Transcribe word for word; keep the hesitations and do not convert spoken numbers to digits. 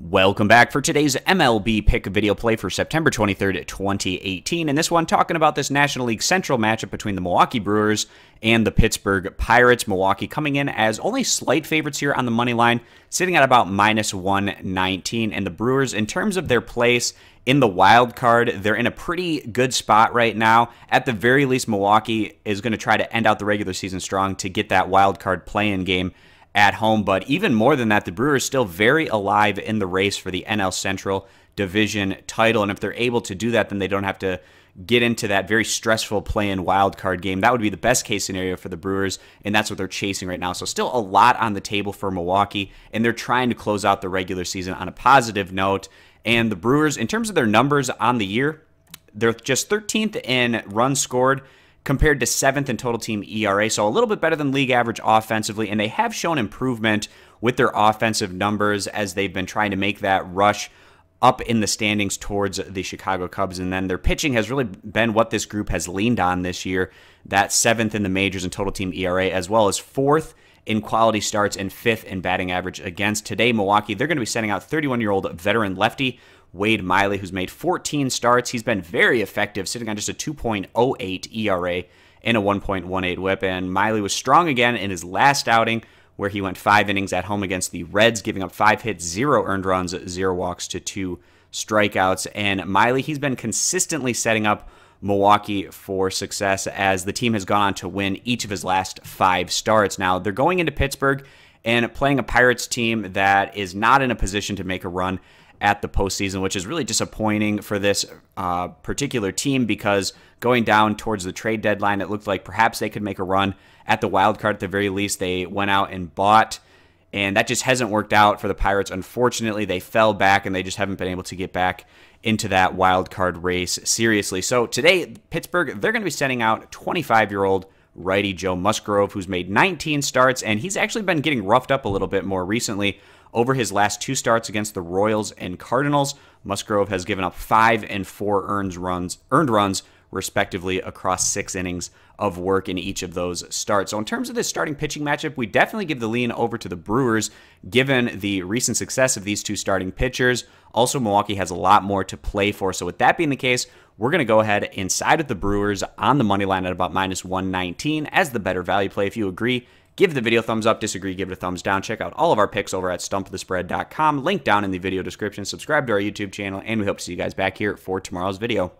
Welcome back for today's M L B pick video play for September twenty-third, twenty eighteen. And this one talking about this National League Central matchup between the Milwaukee Brewers and the Pittsburgh Pirates. Milwaukee coming in as only slight favorites here on the money line, sitting at about minus one nineteen. And the Brewers, in terms of their place in the wild card, they're in a pretty good spot right now. At the very least, Milwaukee is going to try to end out the regular season strong to get that wild card play-in game at home. But even more than that, the Brewers still very alive in the race for the N L Central division title. And if they're able to do that, then they don't have to get into that very stressful play-in wildcard game. That would be the best case scenario for the Brewers, and that's what they're chasing right now. So still a lot on the table for Milwaukee, and they're trying to close out the regular season on a positive note. And the Brewers, in terms of their numbers on the year, they're just thirteenth in runs scored, compared to seventh in total team E R A, so a little bit better than league average offensively, and they have shown improvement with their offensive numbers as they've been trying to make that rush up in the standings towards the Chicago Cubs. And then their pitching has really been what this group has leaned on this year, that seventh in the majors in total team E R A, as well as fourth in quality starts and fifth in batting average against. Today, Milwaukee, they're going to be sending out thirty-one-year-old veteran lefty Wade Miley, who's made fourteen starts. He's been very effective, sitting on just a two point oh eight E R A and a one point one eight whip. And Miley was strong again in his last outing, where he went five innings at home against the Reds, giving up five hits, zero earned runs, zero walks to two strikeouts. And Miley, he's been consistently setting up Milwaukee for success as the team has gone on to win each of his last five starts. Now, they're going into Pittsburgh and playing a Pirates team that is not in a position to make a run at the postseason, which is really disappointing for this uh, particular team, because going down towards the trade deadline, it looked like perhaps they could make a run at the wild card at the very least. They went out and bought, and that just hasn't worked out for the Pirates. Unfortunately, they fell back, and they just haven't been able to get back into that wild card race seriously. So today, Pittsburgh, they're going to be sending out twenty-five-year-old righty Joe Musgrove, who's made nineteen starts, and he's actually been getting roughed up a little bit more recently. Over his last two starts against the Royals and Cardinals, Musgrove has given up five and four earned runs, earned runs respectively, across six innings of work in each of those starts. So in terms of this starting pitching matchup, we definitely give the lean over to the Brewers, given the recent success of these two starting pitchers. Also, Milwaukee has a lot more to play for. So with that being the case, we're going to go ahead and side with the Brewers on the money line at about minus one nineteen as the better value play. If you agree, give the video a thumbs up. Disagree, give it a thumbs down. Check out all of our picks over at Stump The Spread dot com. Link down in the video description. Subscribe to our YouTube channel, and we hope to see you guys back here for tomorrow's video.